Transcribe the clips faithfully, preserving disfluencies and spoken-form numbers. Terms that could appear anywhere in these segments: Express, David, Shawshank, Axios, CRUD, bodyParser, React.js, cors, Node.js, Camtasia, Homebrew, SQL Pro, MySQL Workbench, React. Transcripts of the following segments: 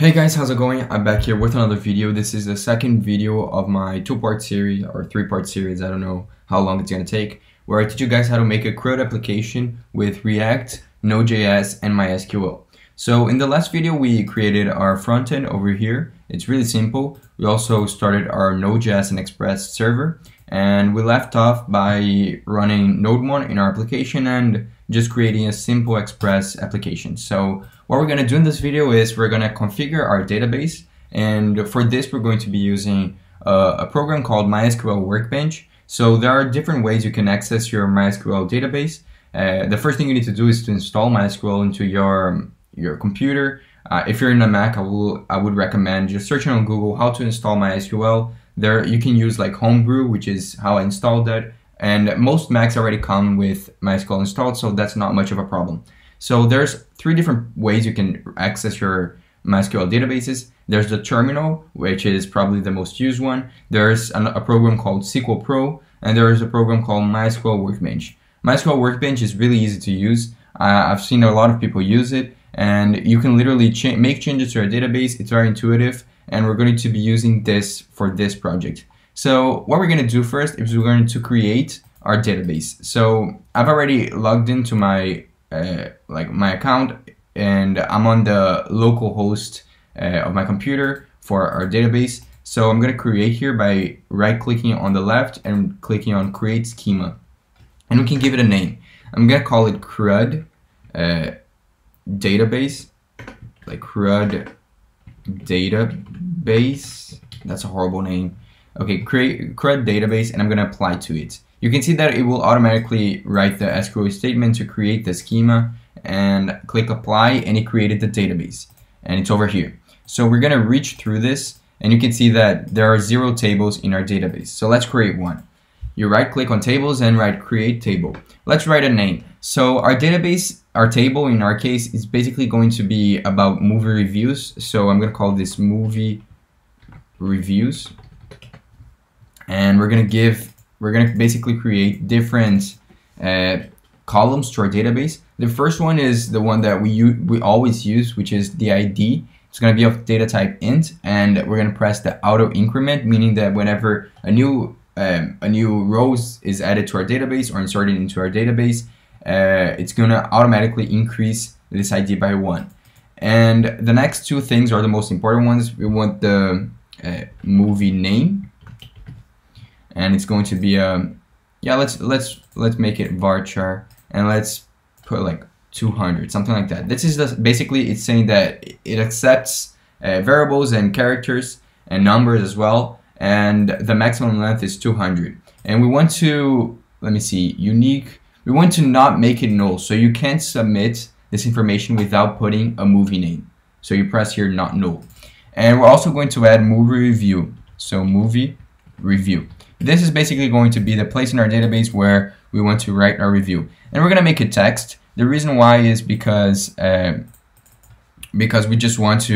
Hey guys, how's it going? I'm back here with another video. This is the second video of my two-part series or three-part series, I don't know how long it's going to take, where I teach you guys how to make a CRUD application with React, Node.js, and MySQL. So in the last video, we created our frontend over here. It's really simple. We also started our Node.js and Express server, and we left off by running node one in our application and just creating a simple Express application. So what we're going to do in this video is we're going to configure our database, and for this we're going to be using uh, a program called MySQL Workbench. So there are different ways you can access your MySQL database. Uh, the first thing you need to do is to install MySQL into your your computer. Uh, if you're in a Mac, I will I would recommend just searching on Google how to install MySQL. There you can use like Homebrew, which is how I installed that, and most Macs already come with MySQL installed, so that's not much of a problem. So there's three different ways you can access your MySQL databases. There's the terminal, which is probably the most used one. There's an, a program called S Q L Pro, and there is a program called MySQL Workbench. MySQL Workbench is really easy to use. Uh, I've seen a lot of people use it, and you can literally cha make changes to your database. It's very intuitive, and we're going to be using this for this project. So what we're going to do first is we're going to create our database. So I've already logged into my Uh, like my account, and I'm on the local host uh, of my computer for our database. So I'm going to create here by right clicking on the left and clicking on create schema, and we can give it a name. I'm going to call it CRUD uh, database, like CRUD database. That's a horrible name. Okay, create CRUD database, and I'm going to apply to it. You can see that it will automatically write the S Q L statement to create the schema, and click apply, and it created the database, and it's over here. So we're going to reach through this, and you can see that there are zero tables in our database. So let's create one. You right click on tables and write create table. Let's write a name. So our database, our table in our case, is basically going to be about movie reviews. So I'm going to call this movie reviews, and we're going to give We're going to basically create different uh, columns to our database. The first one is the one that we we always use, which is the I D. It's going to be of data type int, and we're going to press the auto increment, meaning that whenever a new um, a new row is added to our database or inserted into our database, uh, it's going to automatically increase this I D by one. And the next two things are the most important ones. We want the uh, movie name, and it's going to be um yeah let's let's let's make it varchar, and let's put like two hundred, something like that. This is the, basically it's saying that it accepts uh, variables and characters and numbers as well, and the maximum length is two hundred. And we want to, let me see, unique, we want to not make it null, so you can't submit this information without putting a movie name. So you press here not null, and we're also going to add movie review. So movie review, this is basically going to be the place in our database where we want to write our review, and we're going to make it text. The reason why is because uh, because we just want to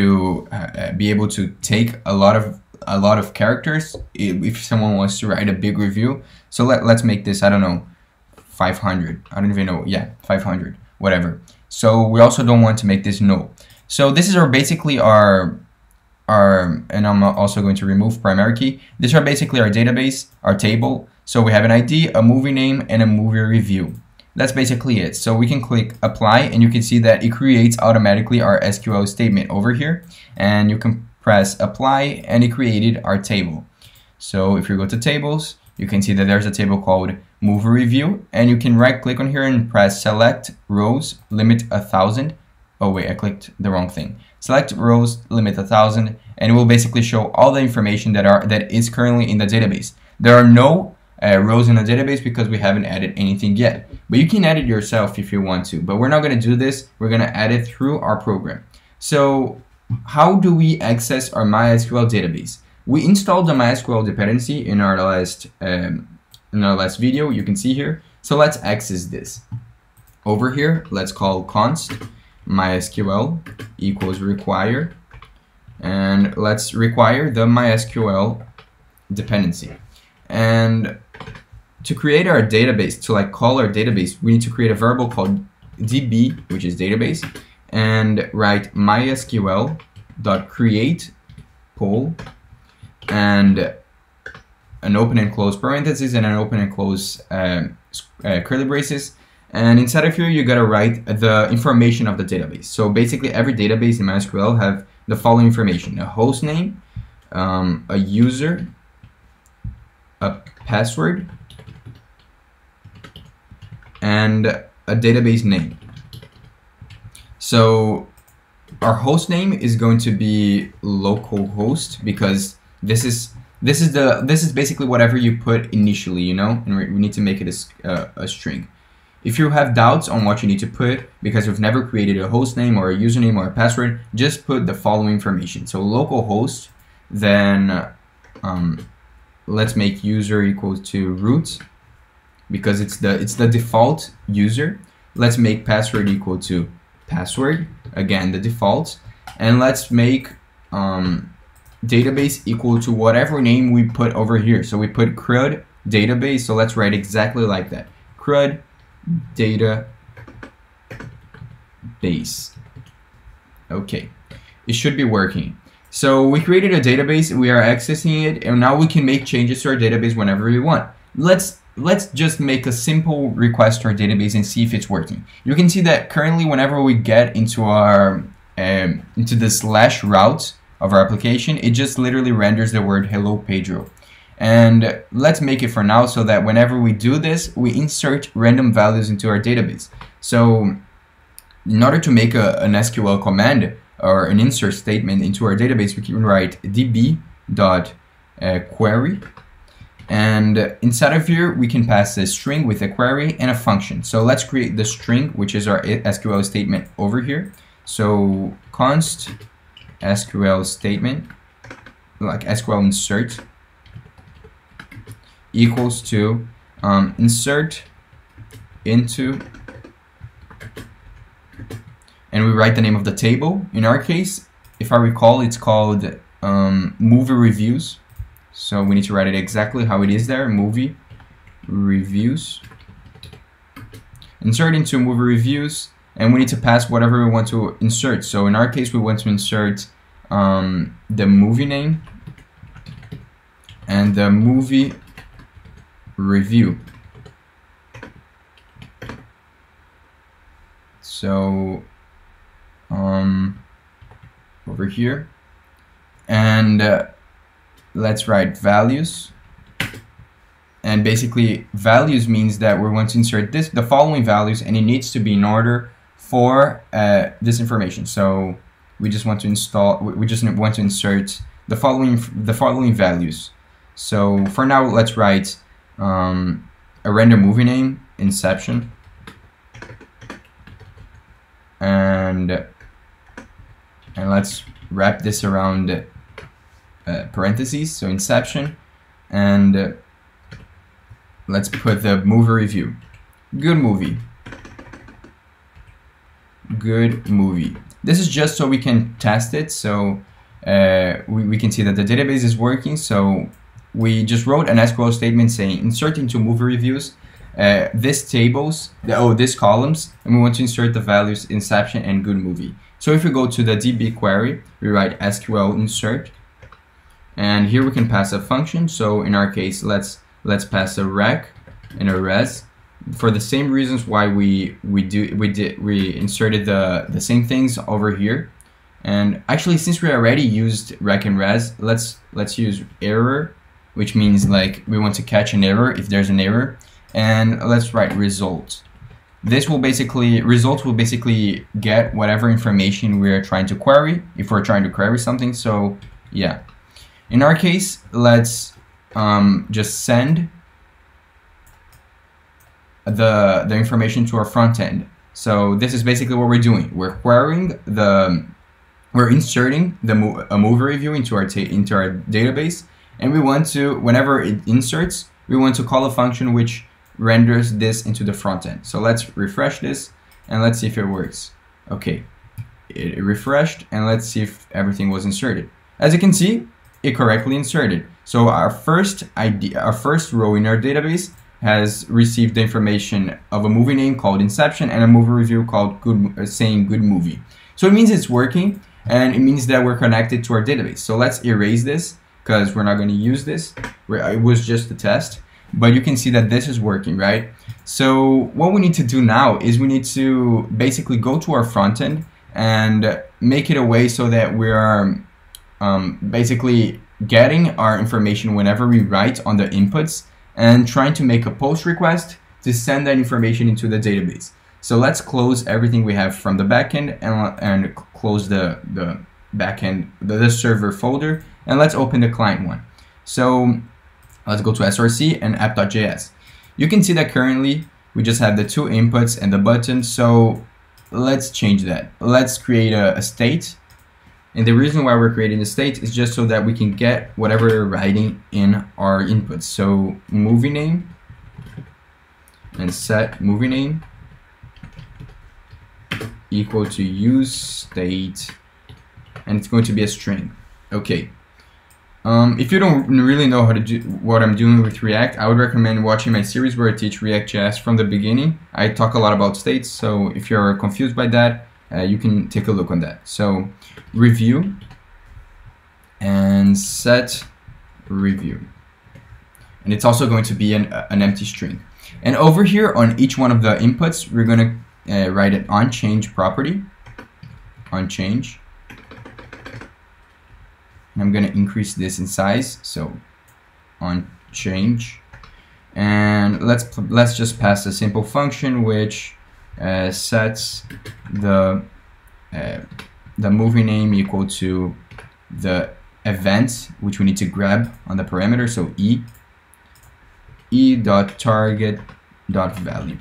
uh, be able to take a lot of a lot of characters if someone wants to write a big review. So let, let's make this, I don't know, five hundred, I don't even know, yeah, five hundred, whatever. So we also don't want to make this null. So this is our basically our Our, and I'm also going to remove primary key. These are basically our database, our table. So we have an I D, a movie name, and a movie review. That's basically it. So we can click apply, and you can see that it creates automatically our S Q L statement over here, and you can press apply, and it created our table. So if you go to tables, you can see that there's a table called movie review, and you can right click on here and press select rows, limit a thousand. Oh wait, I clicked the wrong thing. Select rows, limit a thousand, and it will basically show all the information that are that is currently in the database. There are no uh, rows in the database because we haven't added anything yet. But you can add it yourself if you want to. But we're not going to do this. We're going to add it through our program. So how do we access our MySQL database? We installed the MySQL dependency in our last um, in our last video. You can see here. So let's access this. Over here, let's call const MySQL equals require, and let's require the MySQL dependency. And to create our database, to like call our database, we need to create a variable called D B, which is database, and write MySQL dot create poll and an open and close parentheses and an open and close uh, uh, curly braces. And inside of here, you gotta write the information of the database. So basically, every database in MySQL have the following information: a host name, um, a user, a password, and a database name. So our host name is going to be localhost, because this is this is the this is basically whatever you put initially, you know, and we need to make it a, uh, a string. If you have doubts on what you need to put, because you've never created a host name or a username or a password, just put the following information. So localhost, then um, let's make user equals to root, because it's the it's the default user. Let's make password equal to password, again the default, and let's make um, database equal to whatever name we put over here. So we put CRUD database. So let's write exactly like that: CRUD data base. Okay, it should be working. So we created a database, we are accessing it, and now we can make changes to our database whenever we want. Let's let's just make a simple request to our database and see if it's working. You can see that currently whenever we get into our um, into the slash route of our application, it just literally renders the word hello Pedro. And let's make it for now so that whenever we do this, we insert random values into our database. So in order to make a, an S Q L command or an insert statement into our database, we can write db.query, and inside of here we can pass a string with a query and a function. So let's create the string, which is our S Q L statement over here. So const S Q L statement, like S Q L insert, equals to um, insert into, and we write the name of the table. In our case, if I recall, it's called um, movie reviews. So we need to write it exactly how it is there, movie reviews. Insert into movie reviews, and we need to pass whatever we want to insert. So in our case, we want to insert um, the movie name and the movie review. So um over here, and uh, let's write values, and basically values means that we want to insert this the following values, and it needs to be in order for uh, this information. So we just want to install we just want to insert the following the following values. So for now, let's write Um, a random movie name, Inception, and and let's wrap this around uh, parentheses. So Inception, and uh, let's put the movie review. Good movie. Good movie. This is just so we can test it. So uh, we we can see that the database is working. So we just wrote an S Q L statement saying insert into movie reviews uh, this tables, the, oh, this columns, and we want to insert the values Inception and Good Movie. So if we go to the D B query, we write S Q L insert, and here we can pass a function. So in our case, let's let's pass a rec and a res, for the same reasons why we we do we did we inserted the the same things over here. And actually, since we already used rec and res, let's let's use error, which means like we want to catch an error if there's an error, and let's write result. This will basically, result will basically get whatever information we are trying to query, if we're trying to query something. So yeah, in our case, let's um, just send the, the information to our front end. So this is basically what we're doing. We're querying the, we're inserting the mo a movie review into our, ta into our database, and we want to, whenever it inserts, we want to call a function which renders this into the front end. So let's refresh this and let's see if it works. Okay, it refreshed, and let's see if everything was inserted. As you can see, it correctly inserted. So our first idea, our first row in our database has received the information of a movie name called Inception and a movie review called good, uh, saying Good Movie. So it means it's working. and it means that we're connected to our database. So let's erase this because we're not going to use this. It was just a test, but you can see that this is working, right? So what we need to do now is we need to basically go to our front end and make it a way so that we are um, basically getting our information whenever we write on the inputs and trying to make a post request to send that information into the database. So let's close everything we have from the backend and, and close the, the backend, the, the server folder, and let's open the client one. So let's go to S R C and app.js. You can see that currently we just have the two inputs and the button. So let's change that. Let's create a, a state. And the reason why we're creating a state is just so that we can get whatever we're writing in our inputs. So movie name and set movie name equal to use state, and it's going to be a string. Okay. Um, if you don't really know how to do what I'm doing with React, I would recommend watching my series where I teach React.js from the beginning. I talk a lot about states, so if you're confused by that, uh, you can take a look on that. So review and set review. And it's also going to be an, an empty string. And over here on each one of the inputs, we're going to uh, write an onChange property, onChange. And I'm going to increase this in size, so on change, and let's let's just pass a simple function which uh, sets the uh, the movie name equal to the event which we need to grab on the parameter, so e e dot target dot value.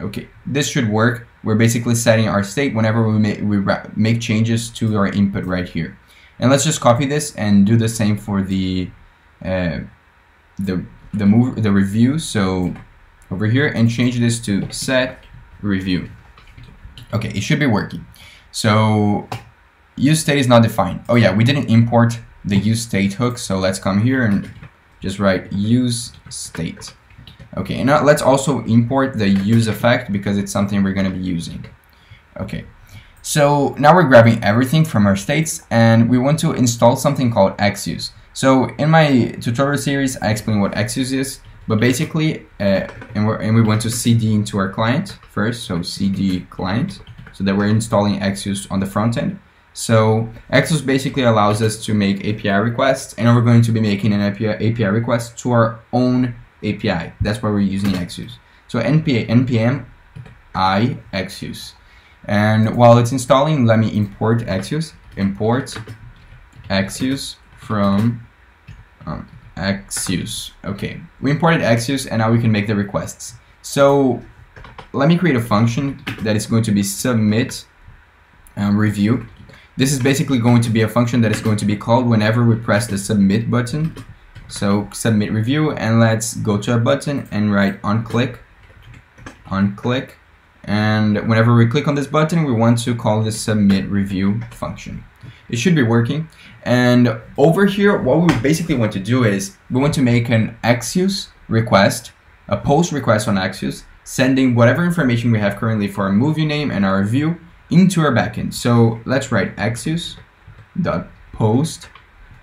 Okay, this should work. We're basically setting our state whenever we make we make changes to our input right here. And let's just copy this and do the same for the uh, the the move the review. So over here and change this to set review. Okay, it should be working. So use state is not defined. Oh yeah, we didn't import the use state hook. So let's come here and just write use state. Okay, and now let's also import the use effect because it's something we're going to be using. Okay. So now we're grabbing everything from our states and we want to install something called Axios. So in my tutorial series, I explain what Axios is, but basically, uh, and, we're, and we want to C D into our client first, so C D client, so that we're installing Axios on the front end. So Axios basically allows us to make A P I requests, and we're going to be making an A P I, A P I request to our own A P I. That's why we're using Axios. So N P M I Axios. And while it's installing, let me import Axios, import Axios from um, Axios. Okay, we imported Axios and now we can make the requests. So let me create a function that is going to be submit um, review. This is basically going to be a function that is going to be called whenever we press the submit button. So submit review, and let's go to a button and write on click, on click. And whenever we click on this button, we want to call the submit review function. It should be working. And over here, what we basically want to do is we want to make an Axios request, a post request on Axios, sending whatever information we have currently for our movie name and our review into our backend. So let's write Axios.post,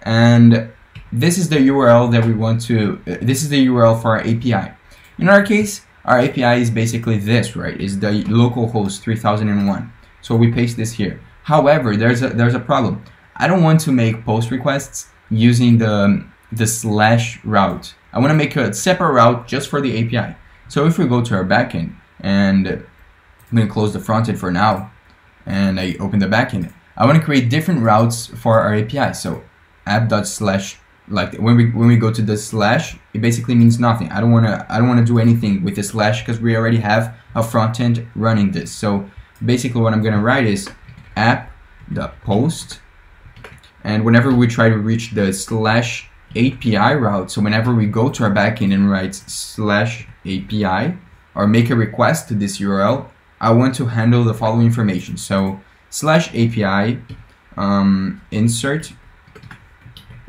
and this is the U R L that we want to, this is the U R L for our A P I. In our case, our A P I is basically this, right? Is the localhost three thousand one. So we paste this here. However, there's a there's a problem. I don't want to make post requests using the the slash route. I want to make a separate route just for the A P I. So if we go to our backend, and I'm going to close the front end for now, and I open the backend, I want to create different routes for our A P I. So app dot slash, like when we when we go to the slash, it basically means nothing. I don't wanna I don't wanna do anything with the slash because we already have a front end running this. So basically, what I'm gonna write is app.post, and whenever we try to reach the slash A P I route, so whenever we go to our backend and write slash A P I or make a request to this U R L, I want to handle the following information. So slash A P I um, insert.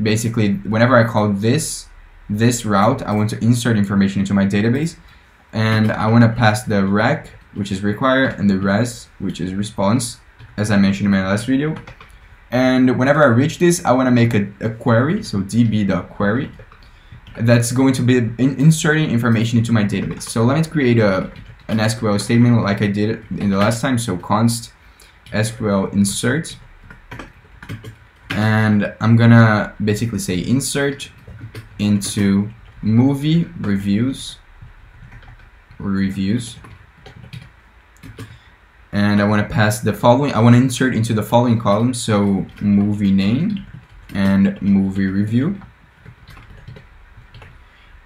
Basically, whenever I call this this route, I want to insert information into my database, and I want to pass the rec, which is require, and the res, which is response, as I mentioned in my last video, And whenever I reach this, I want to make a, a query, so db.query, that's going to be in inserting information into my database. So let me create a, an S Q L statement like I did in the last time, so const S Q L insert. And I'm gonna basically say insert into movie reviews, reviews. And I want to pass the following, I want to insert into the following column, so movie name and movie review.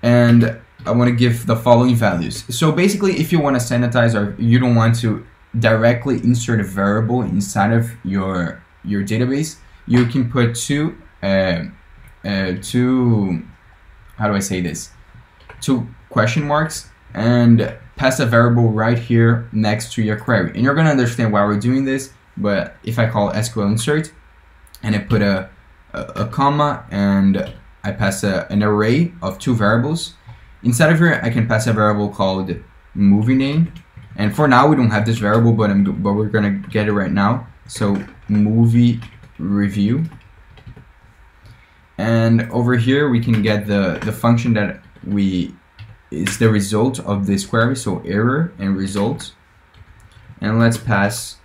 And I want to give the following values. So basically, if you want to sanitize or you don't want to directly insert a variable inside of your your database, you can put two, uh, uh, two, how do I say this? Two question marks and pass a variable right here next to your query. And you're going to understand why we're doing this, but if I call S Q L insert and I put a, a, a comma and I pass a, an array of two variables, inside of here I can pass a variable called movie name. And for now we don't have this variable, but, I'm, but we're going to get it right now. So movie review. And over here we can get the, the function that we is the result of this query, so error and result. And let's pass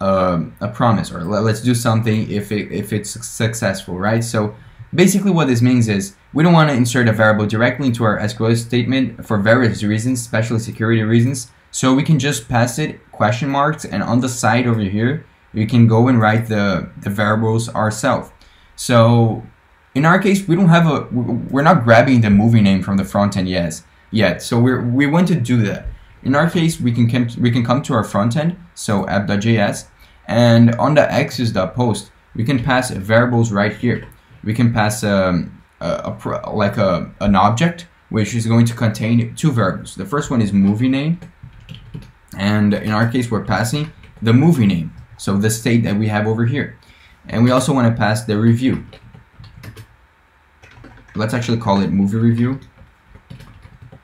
um, a promise, or let's do something if, it, if it's successful, right? So basically what this means is we don't want to insert a variable directly into our S Q L statement for various reasons, especially security reasons. So we can just pass it question marks, and on the side over here we can go and write the, the variables ourselves. So in our case, we don't have a, we're not grabbing the movie name from the front end yes, yet. So we we want to do that. In our case, we can come, we can come to our front end, so app.js, and on the axios.post, we can pass variables right here. We can pass um, a, a like a an object which is going to contain two variables. The first one is movie name, and in our case, we're passing the movie name, so the state that we have over here, and we also want to pass the review. Let's actually call it movie review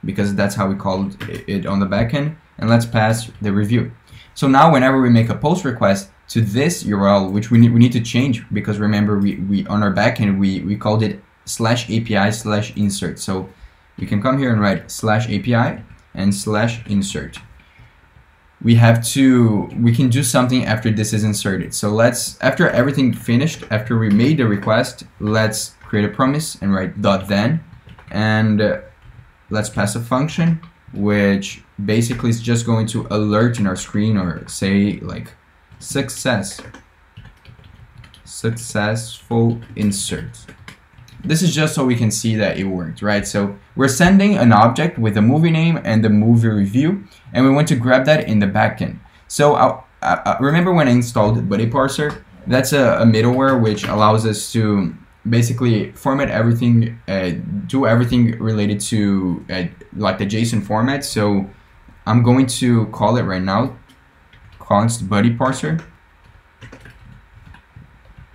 because that's how we called it on the backend, and let's pass the review. So now whenever we make a post request to this U R L, which we need, we need to change because remember we, we on our backend we, we called it slash A P I slash insert. So we can come here and write slash A P I and slash insert. We have to, we can do something after this is inserted. So let's, after everything finished, after we made the request, let's create a promise and write dot then, and uh, let's pass a function which basically is just going to alert in our screen or say like success, successful insert. This is just so we can see that it worked, right? So we're sending an object with a movie name and the movie review, and we want to grab that in the backend. So I, I, I remember when I installed bodyParser, that's a, a middleware which allows us to basically format everything, uh, do everything related to uh, like the JSON format. So I'm going to call it right now const bodyParser.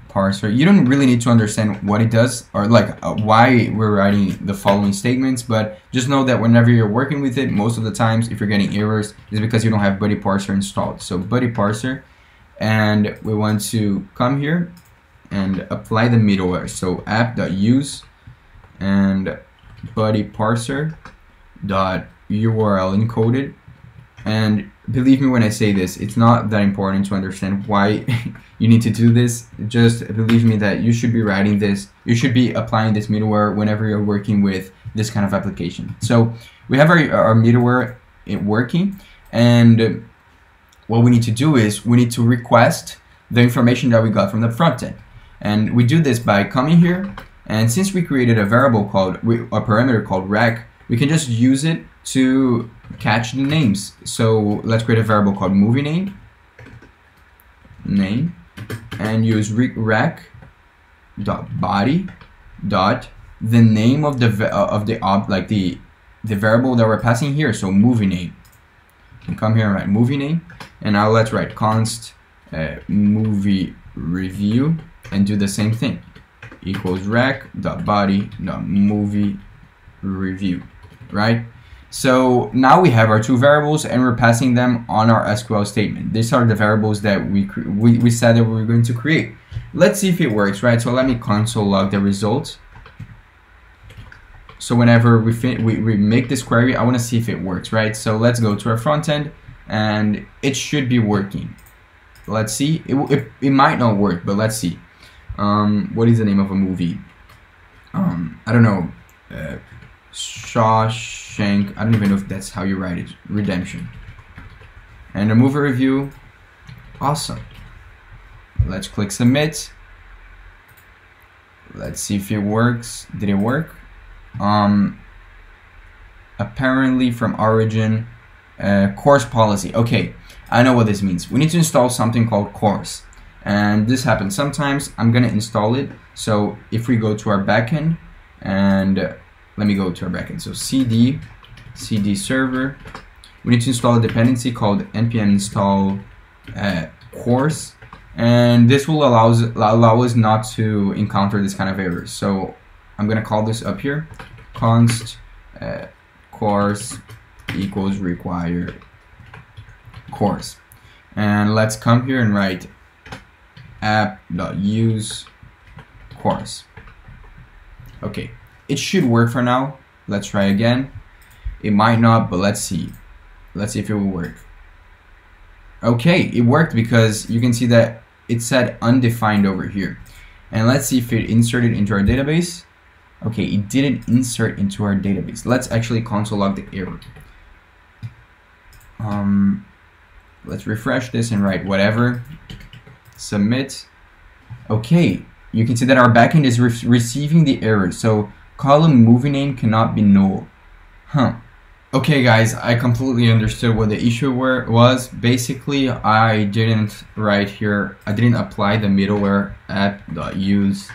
Parser. You don't really need to understand what it does or like uh, why we're writing the following statements, but just know that whenever you're working with it, most of the times if you're getting errors, it's because you don't have bodyParser installed. So bodyParser, and we want to come here and apply the middleware. So app.use and bodyParser.url encoded. And believe me when I say this, it's not that important to understand why you need to do this. Just believe me that you should be writing this, you should be applying this middleware whenever you're working with this kind of application. So we have our, our middleware working, and what we need to do is we need to request the information that we got from the front end. And we do this by coming here, and since we created a variable called, a parameter called rec, we can just use it to catch the names. So let's create a variable called movie name, name, and use rec.body dot the name of the of the ob, like the the variable that we're passing here. So movie name. And come here and write movie name, and now let's write const uh, movie review and do the same thing. Equals rec.body.movie review, right? So now we have our two variables and we're passing them on our S Q L statement. These are the variables that we we, we said that we were going to create. Let's see if it works, right? So let me console log the results. So whenever we, we, we make this query, I want to see if it works, right? So let's go to our front end, and it should be working. Let's see. It, it, it might not work, but let's see. Um, what is the name of a movie? Um, I don't know. Uh, Shawshank. I don't even know if that's how you write it. Redemption. And a movie review. Awesome. Let's click submit. Let's see if it works. Did it work? Um apparently from origin uh cors policy. Okay, I know what this means. We need to install something called cors, and this happens sometimes. I'm gonna install it. So if we go to our backend, and uh, let me go to our backend. So cd cd server, we need to install a dependency called npm install uh, cors, and this will allow us, allow us not to encounter this kind of errors. So I'm gonna call this up here, const uh, cors equals require cors, and let's come here and write app.use cors. Okay, it should work for now. Let's try again. It might not, but let's see. Let's see if it will work. Okay, it worked because you can see that it said undefined over here, and let's see if it inserted into our database. Okay, it didn't insert into our database. Let's actually console log the error. Um, let's refresh this and write whatever. Submit. Okay, you can see that our backend is re receiving the error. So column movie name cannot be null. Huh. Okay guys, I completely understood what the issue were, was. Basically, I didn't write here, I didn't apply the middleware app.use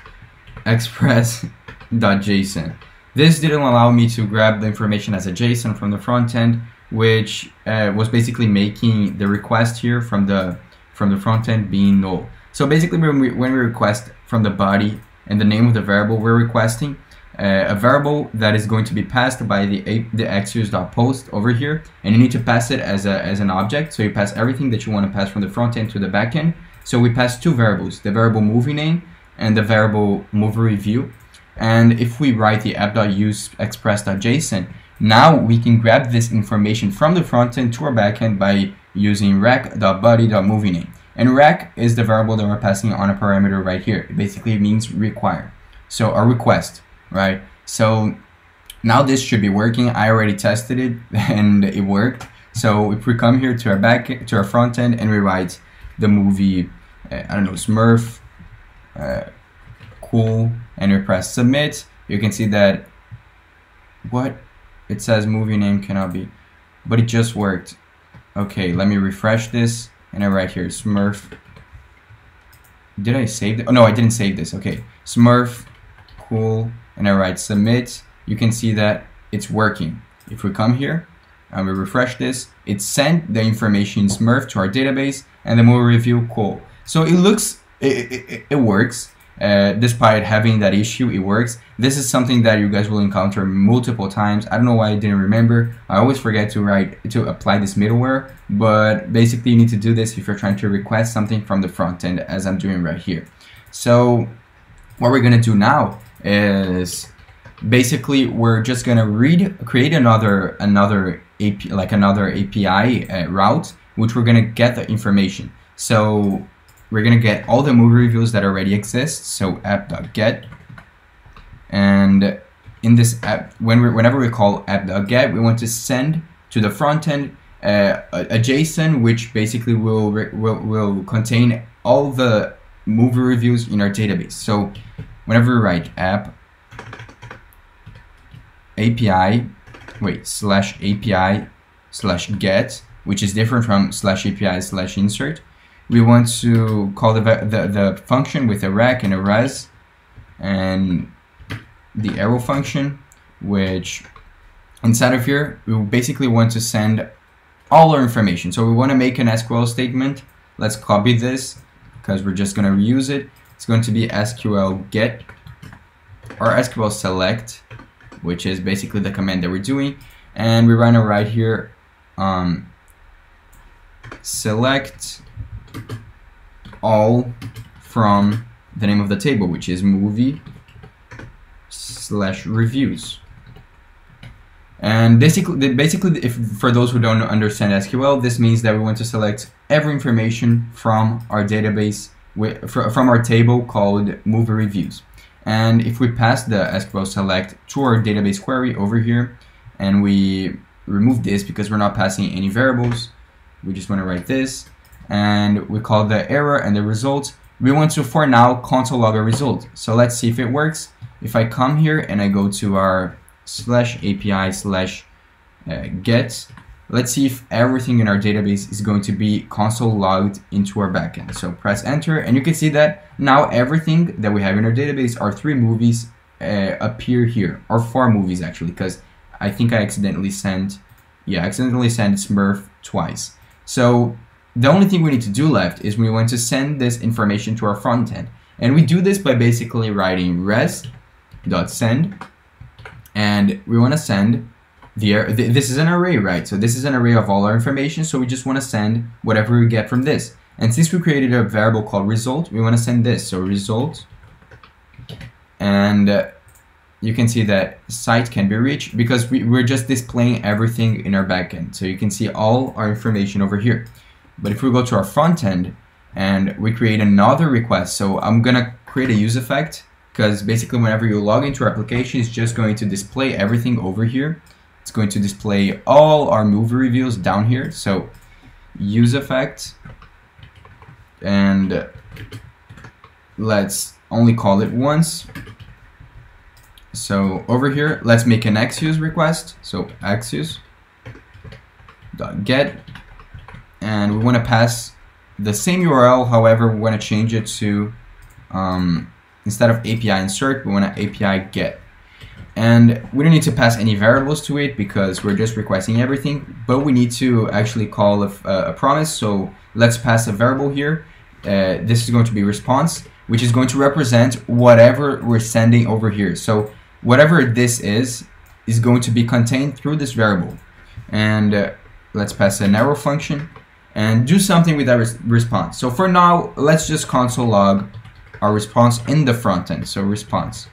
express .json. This didn't allow me to grab the information as a JSON from the front end, which uh, was basically making the request here from the from the front end being null. So basically, when we when we request from the body and the name of the variable we're requesting, uh, a variable that is going to be passed by the the axios.post over here, and you need to pass it as a as an object. So you pass everything that you want to pass from the front end to the back end. So we pass two variables: the variable movie name and the variable movie review. And if we write the app.use express.json, now we can grab this information from the front end to our backend by using rec.body.movieName. And rec is the variable that we're passing on a parameter right here. It basically means require. So a request, right? So now this should be working. I already tested it and it worked. So if we come here to our back to our front end and we write the movie, uh, I don't know, Smurf, uh, cool, and we press submit, you can see that what it says movie name cannot be, but it just worked. Okay, let me refresh this and I write here Smurf. Did I save it? Oh no, I didn't save this. Okay, Smurf cool, and I write submit. You can see that it's working. If we come here and we refresh this, it sent the information Smurf to our database and the movie review cool. So it looks it, it, it works. Uh, despite having that issue, it works. This is something that you guys will encounter multiple times. I don't know why I didn't remember. I always forget to write to apply this middleware, but basically you need to do this if you're trying to request something from the front end, as I'm doing right here. So what we're gonna do now is basically we're just gonna read create another another A P I, like another A P I uh, route, which we're gonna get the information. So we're gonna get all the movie reviews that already exist. So app.get, and in this app, when we, whenever we call app.get, we want to send to the front end uh, a JSON, which basically will, will will contain all the movie reviews in our database. So whenever we write app API, wait slash API slash get, which is different from slash API slash insert. We want to call the, the, the function with a rec and a res, and the arrow function, which inside of here, we basically want to send all our information. So we want to make an S Q L statement. Let's copy this because we're just going to reuse it. It's going to be S Q L get or S Q L select, which is basically the command that we're doing. And we're going to write here um, select all from the name of the table, which is movie slash reviews. And basically, basically, if for those who don't understand S Q L, this means that we want to select every information from our database, from our table called movie reviews. And if we pass the S Q L select to our database query over here, and we remove this because we're not passing any variables, we just want to write this, and we call the error and the result. We want to, for now, console log a result. So let's see if it works. If I come here and I go to our slash A P I slash uh, get, let's see if everything in our database is going to be console logged into our backend. So press enter, and you can see that now everything that we have in our database, our three movies, uh, appear here, or four movies actually, because I think I accidentally sent, yeah, I accidentally sent Smurf twice. So the only thing we need to do left is we want to send this information to our front end. And we do this by basically writing res.send, and we want to send the, this is an array, right? So this is an array of all our information, so we just want to send whatever we get from this. And since we created a variable called result, we want to send this, so result, and uh, you can see that site can be reached because we, we're just displaying everything in our backend. So you can see all our information over here. But if we go to our front end and we create another request, so I'm gonna create a use effect, because basically whenever you log into our application, it's just going to display everything over here. It's going to display all our movie reviews down here. So use effect, and let's only call it once. So over here, let's make an Axios request. So Axios.get, and we want to pass the same U R L, however, we want to change it to, um, instead of A P I insert, we want to A P I get. And we don't need to pass any variables to it because we're just requesting everything, but we need to actually call a, a promise. So let's pass a variable here. Uh, this is going to be response, which is going to represent whatever we're sending over here. So whatever this is, is going to be contained through this variable. And uh, let's pass an arrow function and do something with that res response. So for now, let's just console log our response in the front end. So response.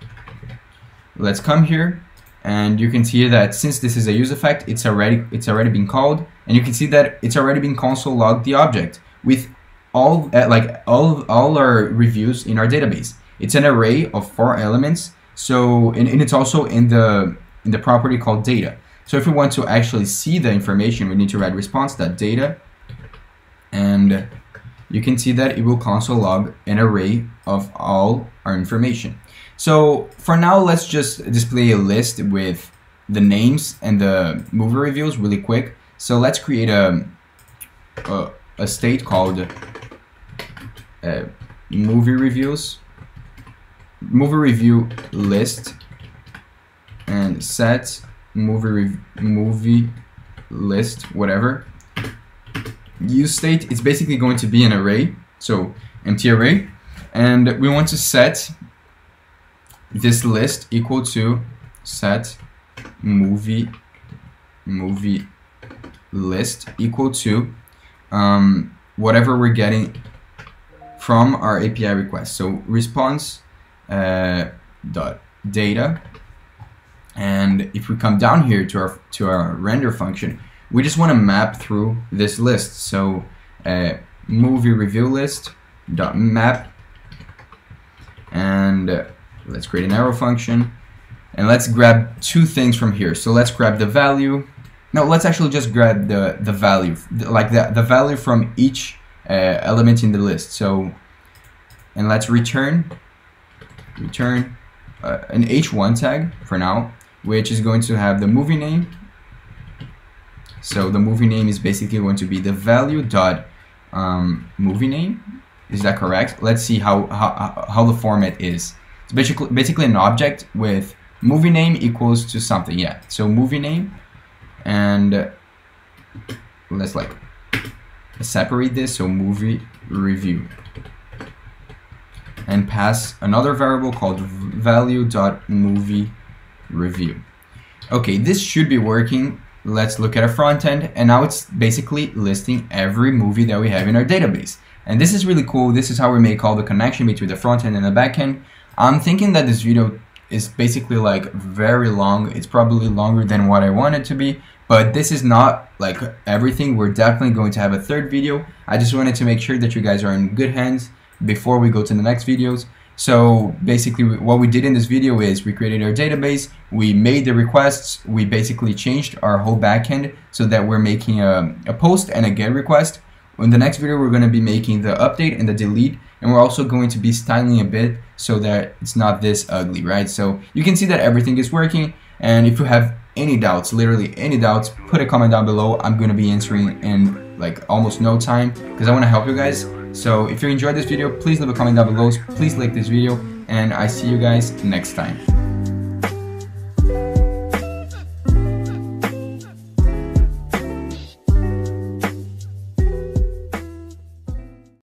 Let's come here, and you can see that since this is a use effect, it's already it's already been called, and you can see that it's already been console logged the object with all uh, like all all our reviews in our database. It's an array of four elements. So and, and it's also in the in the property called data. So if we want to actually see the information, we need to write response.data, and you can see that it will console log an array of all our information. So for now, let's just display a list with the names and the movie reviews really quick. So let's create a, a, a state called uh, movie reviews, movie review list, and set movie rev movie list, whatever. Use state, it's basically going to be an array, so empty array, and we want to set this list equal to set movie movie list equal to um, whatever we're getting from our A P I request. So response uh, dot data, and if we come down here to our to our render function, we just want to map through this list. So uh, movie review list dot map, and uh, let's create an arrow function, and let's grab two things from here. So let's grab the value. No, let's actually just grab the the value, like the the value from each uh, element in the list. So, and let's return return uh, an H one tag for now, which is going to have the movie name. So the movie name is basically going to be the value dot um, movie name. Is that correct? Let's see how how how the format is. It's basically basically an object with movie name equals to something. Yeah. So movie name, and let's like separate this. So movie review, and pass another variable called value dot movie review. Okay, this should be working. Let's look at our front end, and now it's basically listing every movie that we have in our database. And this is really cool. This is how we make all the connection between the front end and the back end. I'm thinking that this video is basically like very long. It's probably longer than what I want it to be, but this is not like everything. We're definitely going to have a third video. I just wanted to make sure that you guys are in good hands before we go to the next videos. So basically what we did in this video is we created our database, we made the requests, we basically changed our whole backend so that we're making a, a post and a get request. In the next video, we're going to be making the update and the delete, and we're also going to be styling a bit so that it's not this ugly, right? So you can see that everything is working, and if you have any doubts, literally any doubts, put a comment down below. I'm going to be answering in like almost no time because I want to help you guys. So if you enjoyed this video, please leave a comment down below, please like this video, and I see you guys next time.